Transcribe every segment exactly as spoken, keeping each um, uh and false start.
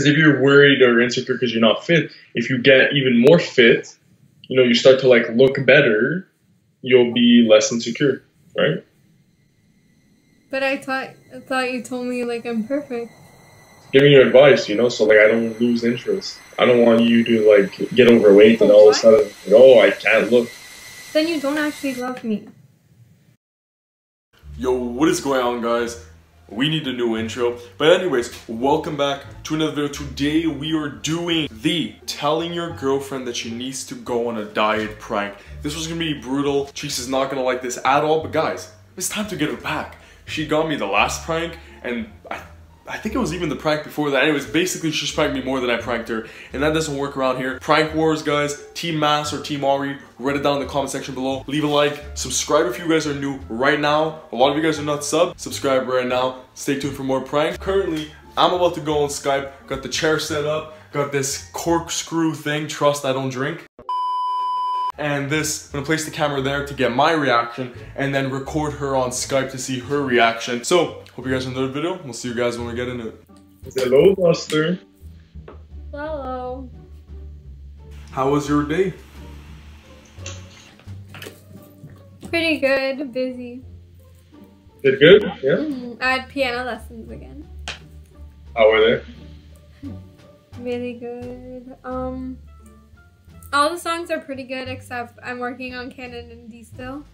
Because if you're worried or insecure because you're not fit, if you get even more fit, you know, you start to like look better, you'll be less insecure, right? But I thought I thought you told me like I'm perfect. Giving you advice, you know, so like I don't lose interest. I don't want you to like get overweight and all of a sudden, like, oh, I can't look. Then you don't actually love me. Yo, what is going on, guys? We need a new intro. But anyways, welcome back to another video. Today we are doing the telling your girlfriend that she needs to go on a diet prank. This was gonna be brutal. Cheeks is not gonna like this at all, but guys, it's time to get her back. She got me the last prank, and I, I think it was even the prank before that. Anyways, basically she's pranked me more than I pranked her, and that doesn't work around here. Prank wars, guys. Team Mass or Team Ari, write it down in the comment section below. Leave a like, subscribe if you guys are new right now. A lot of you guys are not sub, subscribe right now. Stay tuned for more pranks. Currently, I'm about to go on Skype, got the chair set up, got this corkscrew thing, trust I don't drink. And this, I'm gonna place the camera there to get my reaction and then record her on Skype to see her reaction. So, hope you guys enjoyed the video. We'll see you guys when we get into it. Hello, Buster. Hello. How was your day? Pretty good, busy. Did good? Yeah? Mm-hmm. I had piano lessons again. How were they? Really good. Um. All the songs are pretty good, except I'm working on canon and D still.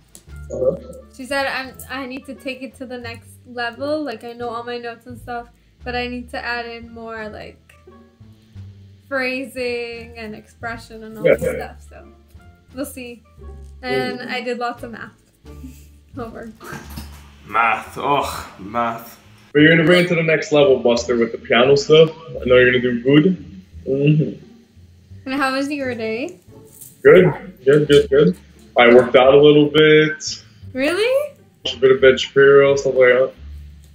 Uh-huh. She said I'm, I need to take it to the next level. Like, I know all my notes and stuff, but I need to add in more, like, phrasing and expression and all yeah, this yeah. stuff. So, we'll see. And Ooh. I did lots of math. Homework. Math. Oh, math. But you're going to bring it to the next level, Buster, with the piano stuff. I know you're going to do good. Mm-hmm. And how was your day? Good, good, good, good. I worked out a little bit. Really? A bit of Ben Shapiro, stuff like that.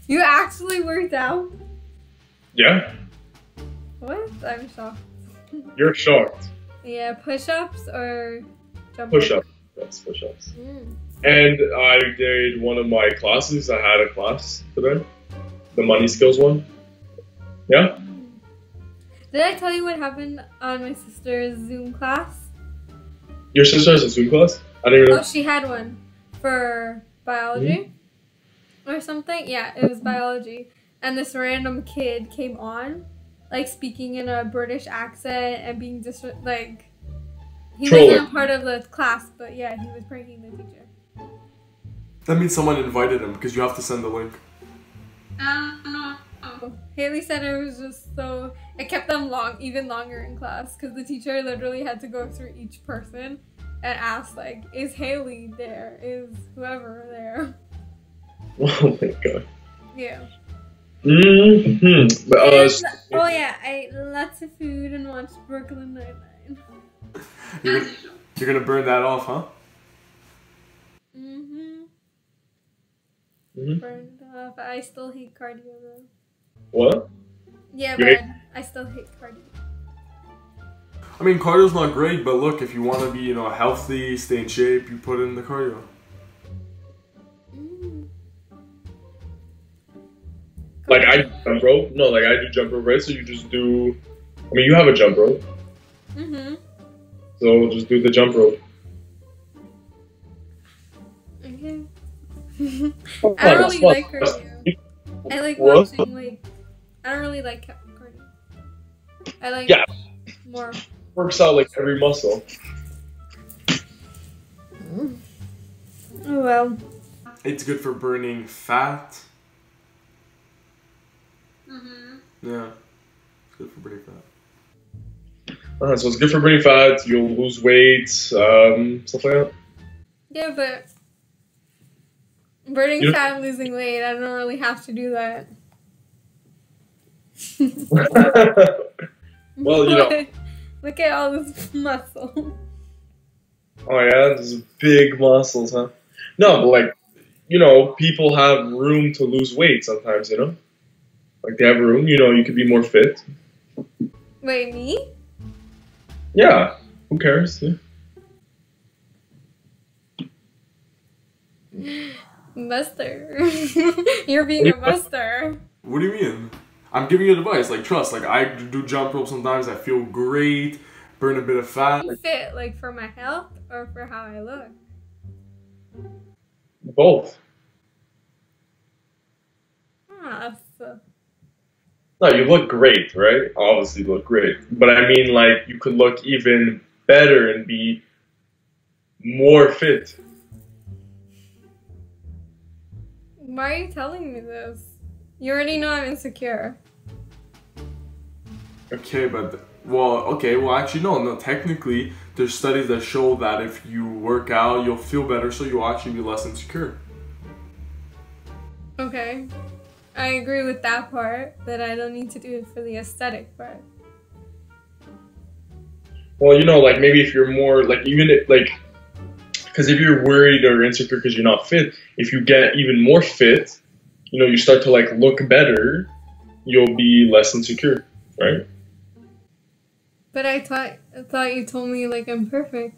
You actually worked out? Yeah. What? I'm shocked. You're shocked. Yeah, push-ups or jump ups? Push-ups, yes, push-ups. Mm. And I did one of my classes. I had a class today, the money skills one. Yeah? Did I tell you what happened on my sister's Zoom class? Your sister has a Zoom class? I didn't realize. Oh, she had one for biology mm-hmm. or something. Yeah, it was biology. And this random kid came on, like speaking in a British accent and being dis like he Troll wasn't it. part of the class, but yeah, he was pranking the teacher. That means someone invited him because you have to send the link. I don't know. Haley said it was just so, it kept them long, even longer in class because the teacher literally had to go through each person and ask like, is Haley there? Is whoever there? Oh my god. Yeah. Mm-hmm. But, uh, and, oh yeah, I ate lots of food and watched Brooklyn Nine-Nine. You're gonna, you're gonna burn that off, huh? Mm-hmm. Mm-hmm. Burned off. I still hate cardio though. What? Yeah, but I still hate cardio. I mean, cardio's not great, but look, if you want to be, you know, healthy, stay in shape, you put in the cardio. Mm. Like, I do jump rope. No, like, I do jump rope, right? So you just do... I mean, you have a jump rope. Mm-hmm. So just do the jump rope. Okay. I don't really like cardio. I like watching, like... I don't really like cardio. I like yeah. more. Works out like every muscle. Oh well. It's good for burning fat. Mm-hmm. Yeah. It's good for burning fat. Alright, so it's good for burning fat, you'll lose weight, um, stuff like that. Yeah, but burning you fat and losing weight, I don't really have to do that. Well, you know. Look at all this muscle. Oh yeah, these big muscles, huh? No, but like, you know, people have room to lose weight sometimes, you know? Like they have room, you know, you could be more fit. Wait, me? Yeah, who cares? Yeah. Buster. You're being a buster. What do you mean? I'm giving you advice, like, trust, like, I do jump rope sometimes, I feel great, burn a bit of fat. Is it, like, for my health or for how I look? Both. Ah, so. No, you look great, right? Obviously you look great. But I mean, like, you could look even better and be more fit. Why are you telling me this? You already know I'm insecure. Okay, but, well, okay, well, actually, no, no, technically, there's studies that show that if you work out, you'll feel better, so you'll actually be less insecure. Okay, I agree with that part, that I don't need to do it for the aesthetic part. Well, you know, like, maybe if you're more, like, even if, like, because if you're worried or insecure because you're not fit, if you get even more fit, you know, you start to, like, look better, you'll be less insecure, right? But I thought I thought you told me, like, I'm perfect.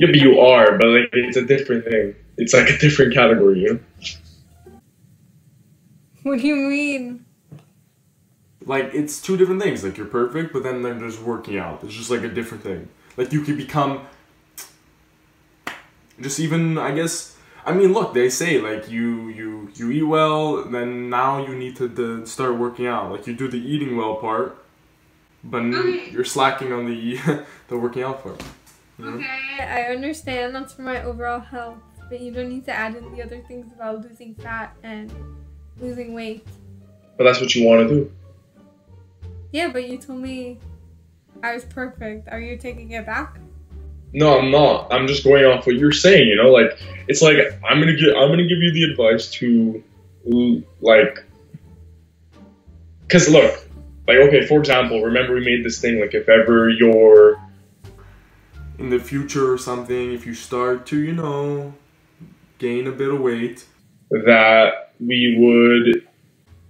Yeah, but you are, but, like, it's a different thing. It's, like, a different category, you know? What do you mean? Like, it's two different things. Like, you're perfect, but then there's working out. It's just, like, a different thing. Like, you could become just even, I guess... I mean, look, they say, like, you, you, you eat well, then now you need to the, start working out. Like, you do the eating well part, but okay. You're slacking on the the working out part. You know? Okay, I understand. That's for my overall health, but you don't need to add in the other things about losing fat and losing weight. But that's what you want to do. Yeah, but you told me I was perfect. Are you taking it back? No, I'm not. I'm just going off what you're saying, you know, like, it's like, I'm going to give, I'm going to give you the advice to, like, because look, like, okay, for example, remember we made this thing, like, if ever you're in the future or something, if you start to, you know, gain a bit of weight, that we would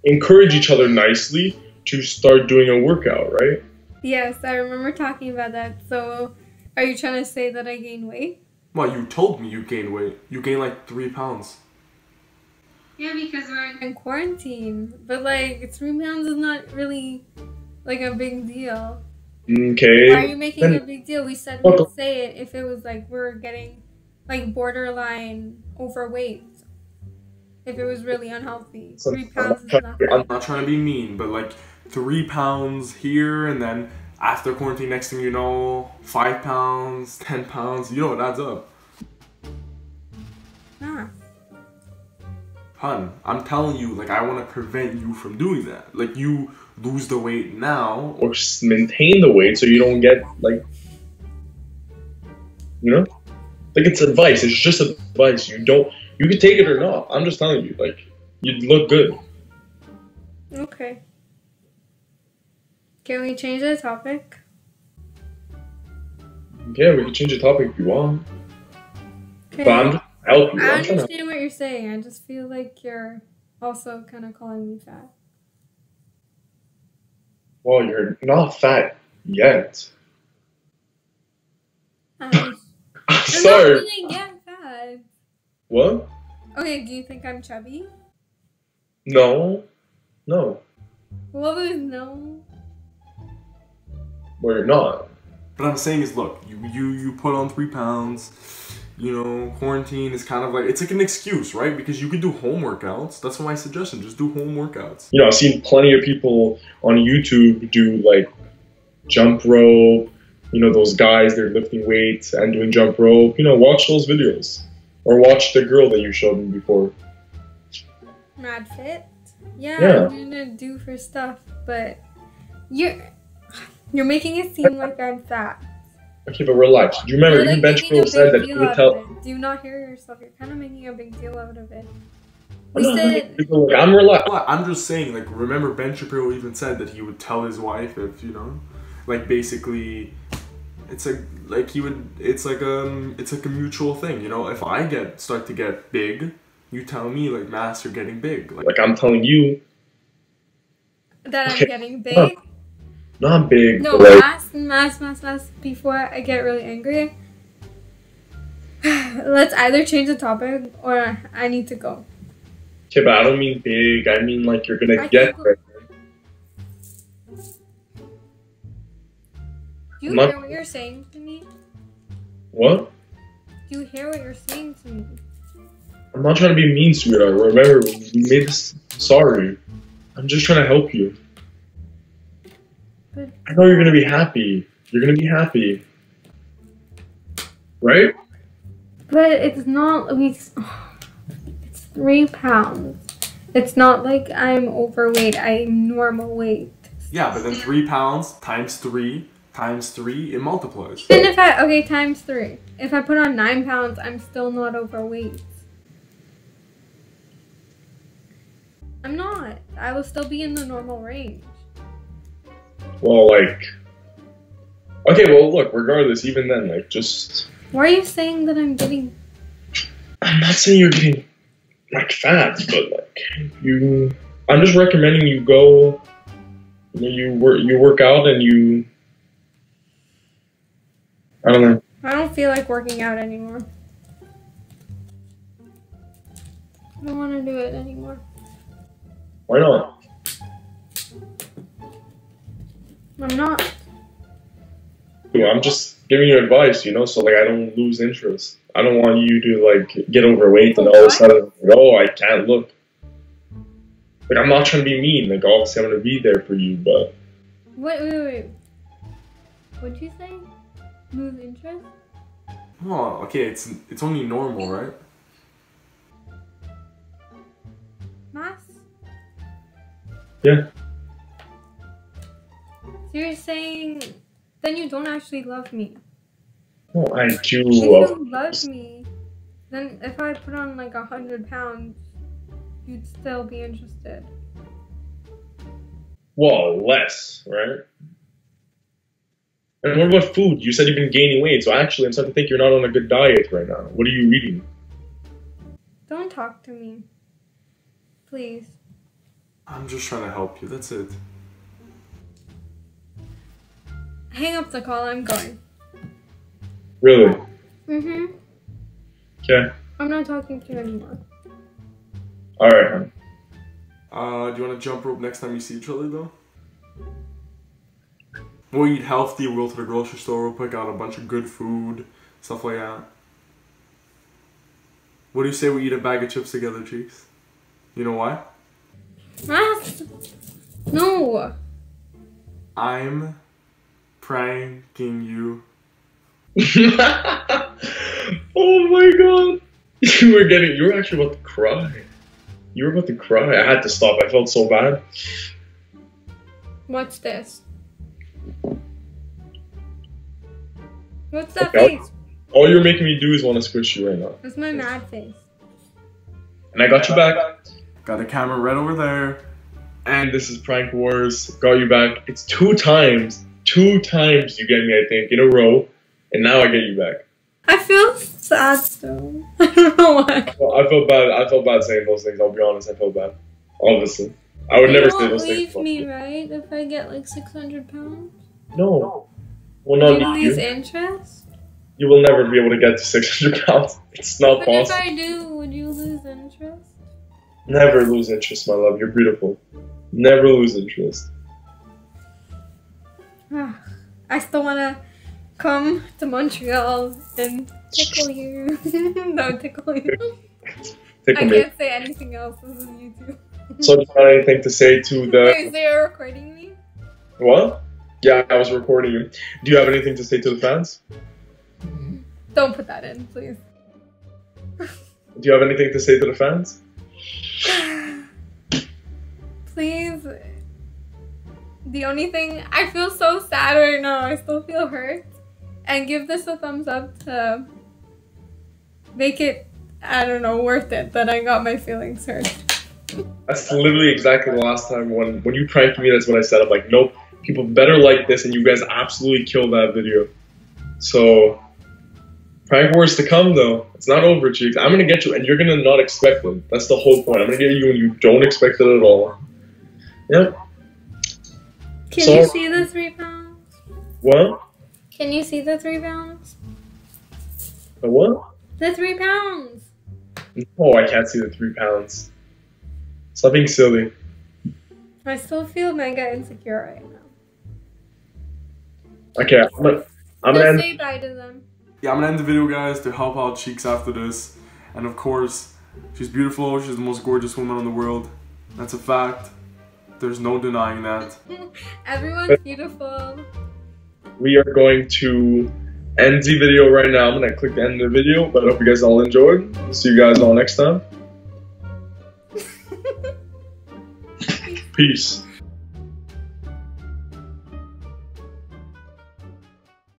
encourage each other nicely to start doing a workout, right? Yes, I remember talking about that, so... Are you trying to say that I gained weight? Well, you told me you gained weight. You gained like three pounds. Yeah, because we're in quarantine. But like, three pounds is not really like a big deal. Okay. Why are you making then, a big deal? We said we'd okay. say it if it was like we're getting like borderline overweight. If it was really unhealthy. So three pounds is not I'm not trying to be mean, but like three pounds here and then... After quarantine, next thing you know, five pounds, ten pounds, you know, it adds up. Nah. Hun, I'm telling you, like, I want to prevent you from doing that. Like, you lose the weight now. Or just maintain the weight so you don't get, like, you know? Like, it's advice. It's just advice. You don't, you can take it or not. I'm just telling you, like, you look good. Okay. Can we change the topic? Yeah, we can change the topic if you want. Okay. But I'm help you. I I'm understand to... what you're saying. I just feel like you're also kind of calling me fat. Well, you're not fat yet. Um, I'm, I'm sorry. Not really yet fat. What? Okay, do you think I'm chubby? No. No. What was no? Or not. What I'm saying is, look, you, you you put on three pounds, you know, quarantine is kind of like, it's like an excuse, right? Because you can do home workouts. That's my suggestion. Just do home workouts. You know, I've seen plenty of people on YouTube do, like, jump rope. You know, those guys, they're lifting weights and doing jump rope. You know, watch those videos. Or watch the girl that you showed me before. Mad Fit? Yeah, yeah. I'm gonna do for stuff, but you're... You're making it seem like I'm fat. Okay, but relax. Do you remember even Ben Shapiro said that you would tell... Do you not hear yourself? You're kind of making a big deal out of it. We said... I'm relaxed. I'm just saying, like, remember Ben Shapiro even said that he would tell his wife if, you know... Like, basically... It's like, like he would... It's like, um... It's like a mutual thing, you know? If I get... Start to get big, you tell me, like, Mass, you're getting big. Like, like I'm telling you... That I'm getting big? Huh. Not big. No, like, mass, mass, mass, mass. Before I get really angry, let's either change the topic or I need to go. Okay, but I don't mean big. I mean like you're gonna I get. Go, Do you not... hear what you're saying to me? What? Do you hear what you're saying to me? I'm not trying to be mean, sweetheart. Remember, we made this sorry. I'm just trying to help you. But I know you're gonna be happy. You're gonna be happy. Right? But it's not, it's, it's three pounds. It's not like I'm overweight, I'm normal weight. Yeah, but then three pounds times three times three, it multiplies. Then if I, okay, times three. If I put on nine pounds, I'm still not overweight. I'm not. I will still be in the normal range. Well, like, okay, well, look, regardless, even then, like, just... Why are you saying that I'm getting... I'm not saying you're getting, like, fat, but, like, you... I'm just recommending you go, you work, you work out and you... I don't know. I don't feel like working out anymore. I don't want to do it anymore. Why not? I'm not. I'm just giving you advice, you know, so like I don't lose interest. I don't want you to like get overweight and all of a sudden, like, oh, I can't look. Like I'm not trying to be mean. Like obviously I'm gonna be there for you, but. Wait, wait, wait. What'd you say? Lose interest? Oh, okay. It's it's only normal, right? Mass. Yeah. So you're saying. Then you don't actually love me. Oh, I do love you. If you love me, then if I put on like a hundred pounds, you'd still be interested. Well, less, right? And what about food? You said you've been gaining weight, so actually I'm starting to think you're not on a good diet right now. What are you eating? Don't talk to me. Please. I'm just trying to help you, that's it. Hang up the call, I'm going. Really? Mm-hmm. Okay. I'm not talking to you anymore. Alright, hon. Uh, do you want to jump rope next time you see each other, though? We'll eat healthy, we'll go to the grocery store, we'll pick out a bunch of good food, stuff like that. What do you say we eat a bag of chips together, Cheeks? You know why? Max! No! I'm... pranking you. Oh my god. You were getting, you were actually about to cry. You were about to cry. I had to stop. I felt so bad. Watch this. What's that okay, face? All you're making me do is want to squish you right now. That's my mad face. And I got you back. Got the camera right over there. And this is Prank Wars. Got you back. It's two times. Two times you get me, I think, in a row, and now I get you back. I feel sad though. I don't know why. I felt, I felt bad. I felt bad saying those things. I'll be honest. I felt bad. Obviously, I would you never say those things. You won't leave me, right? If I get like six hundred pounds. No. Well, not you. Lose interest. You will never be able to get to six hundred pounds. It's not but possible. If I do, would you lose interest? Never lose interest, my love. You're beautiful. Never lose interest. I still want to come to Montreal and tickle you. No, tickle you. Tickle I me. Can't say anything else. This is YouTube. So do you have anything to say to the... Wait, so you're recording me? What? Yeah, I was recording you. Do you have anything to say to the fans? Don't put that in, please. Do you have anything to say to the fans? Please... The only thing, I feel so sad right now, I still feel hurt. And give this a thumbs up to make it, I don't know, worth it that I got my feelings hurt. That's literally exactly the last time when, when you pranked me, that's what I said. I'm like, nope, people better like this and you guys absolutely killed that video. So, prank wars to come though. It's not over, Cheeks. I'm gonna get you and you're gonna not expect them. That's the whole point. I'm gonna get you and you don't expect it at all. Yep. Can so, you see the three pounds? What? Can you see the three pounds? The what? The three pounds! No, I can't see the three pounds. Stop being silly. I still feel mega insecure right now. Okay, I'm gonna, I'm gonna end, say bye to them. Yeah, I'm gonna end the video, guys, to help out Cheeks after this. And of course, she's beautiful. She's the most gorgeous woman in the world. That's a fact. There's no denying that. Everyone's beautiful. We are going to end the video right now. I'm gonna click the end of the video, but I hope you guys all enjoyed. See you guys all next time. Peace.